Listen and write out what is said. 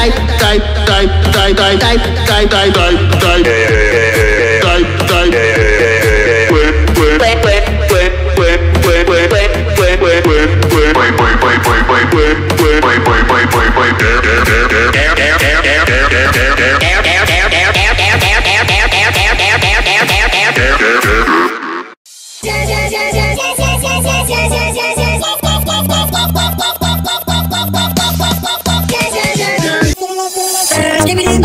Bye.